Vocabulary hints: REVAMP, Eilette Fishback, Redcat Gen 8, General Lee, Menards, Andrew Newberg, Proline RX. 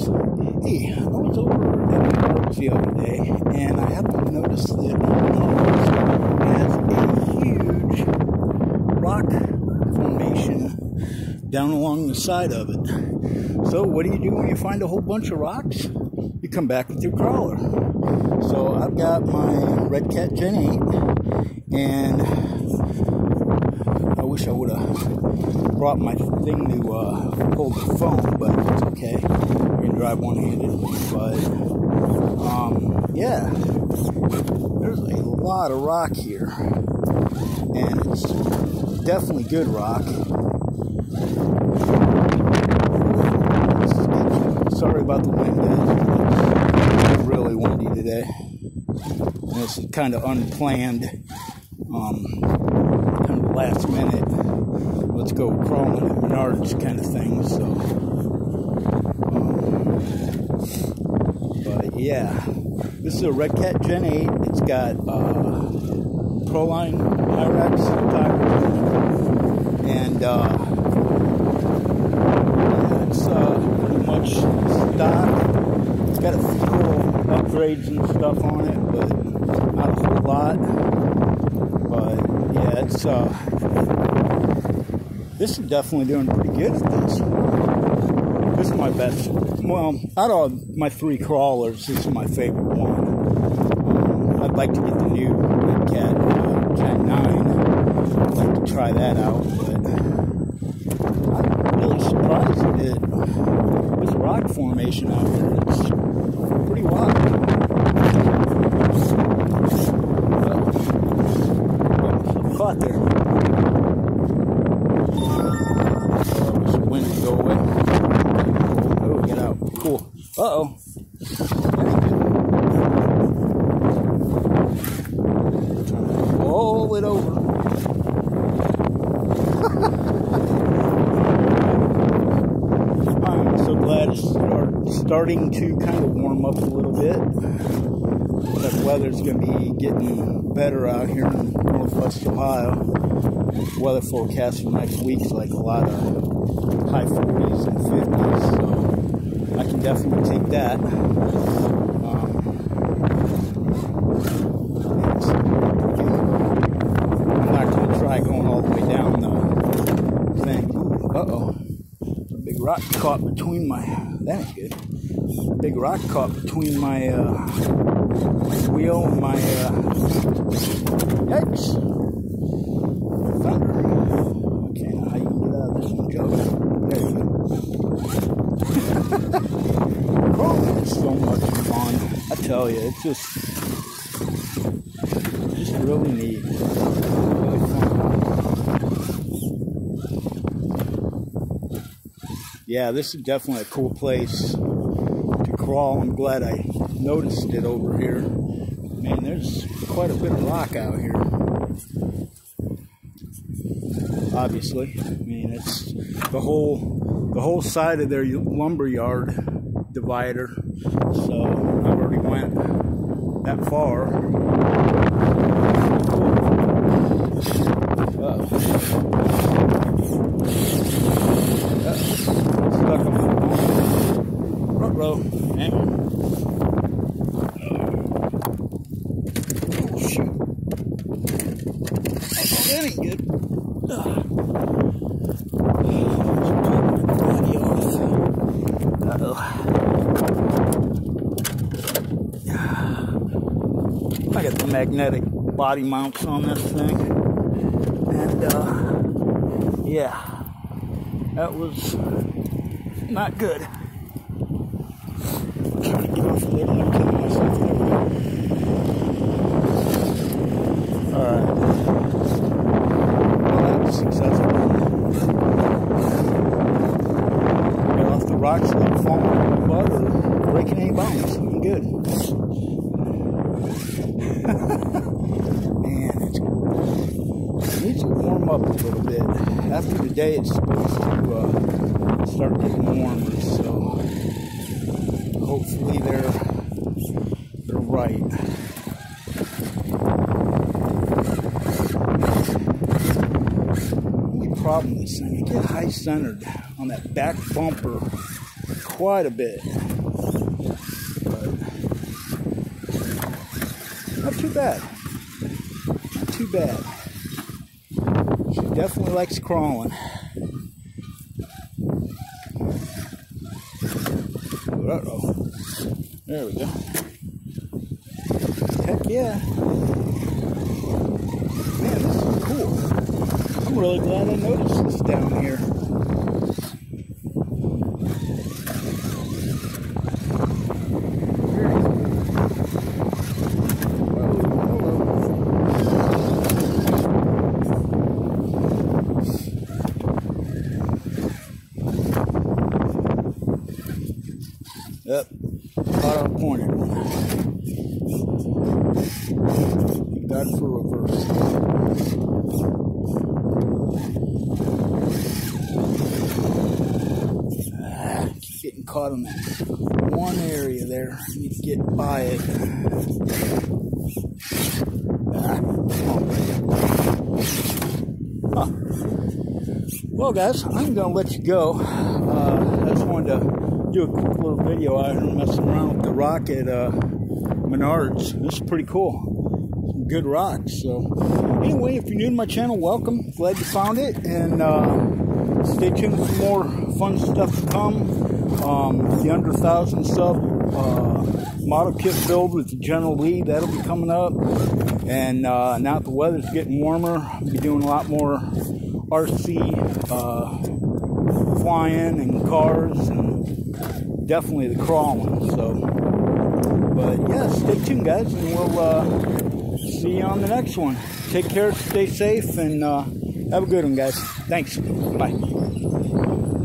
guys, hey, I was over at work the other day, and I happened to notice that Menards has a huge rock formation down along the side of it. So what do you do when you find a whole bunch of rocks? You come back with your crawler. So I've got my Redcat Gen 8, and I wish I would have brought my thing to hold the phone, but it's okay. We can drive one-handed. But yeah, there's a lot of rock here, and it's definitely good rock. Sorry about the wind, guys. It's really windy today, and it's kind of unplanned, kind of last minute, let's go crawling at Menards kind of thing. So, but yeah, this is a Redcat Gen 8. It's got Proline RX tires, and it's pretty much stock. It's got a few little upgrades and stuff on it, but not a whole lot. But yeah, it's this is definitely doing pretty good at this. This is my best. Well, out of my three crawlers, this is my favorite one. I'd like to get the new Redcat Gen 9. I'd like to try that out, but I'm really surprised at it. This rock formation out there, it's pretty wild. But caught there. Cool. Uh-oh. Roll it over. I'm so glad it's starting to kind of warm up a little bit. That weather's going to be getting better out here in northwest Ohio. Weather forecast for next week's like a lot of high 40s and 50s, so I can definitely take that. I'm not going to try going all the way down the thing. Uh-oh. A big rock caught between my... That ain't good. A big rock caught between my wheel and my... Yikes! Thunder. Okay, now how you can get out of this one, Joe? There you go. Crawling is so much fun, I tell you. It's just really neat. Really fun. Yeah, this is definitely a cool place to crawl. I'm glad I noticed it over here. Man, there's quite a bit of rock out here. Obviously, I mean, it's the whole side of their lumber yard divider, so I've already went that far. Stuck on the front row. Hang on. Oh, shoot. Oh, that ain't good. I got the magnetic body mounts on this thing, and yeah, that was not good. I'm trying to get off the lid and I'm killing myself. Alright, well, that was successful. Got off the rocks without falling on the butt or breaking any bones. Looking good. Man, it needs to warm up a little bit. After the day, it's supposed to start getting warmer, so hopefully they're right. The only problem is I get high-centered on that back bumper quite a bit. too bad. Not too bad. She definitely likes crawling. Uh-oh. There we go. Heck yeah. Man, this is cool. I'm really glad I noticed this down here. Yep, caught our corner. Thank God for reverse. Keep getting caught on that one area there. You need to get by it. Well, guys, I'm gonna let you go. I just wanted to do a quick little video out here messing around with the rock at Menards. This is pretty cool. Some good rocks. So anyway, if you're new to my channel, welcome. Glad you found it, and stay tuned for more fun stuff to come. The under 1,000 sub model kit build with the General Lee, that'll be coming up. And now that the weather's getting warmer, I'll be doing a lot more RC flying and cars, and definitely the crawling. So, but yeah, stay tuned, guys, and we'll see you on the next one. Take care, stay safe, and have a good one, guys. Thanks. Bye.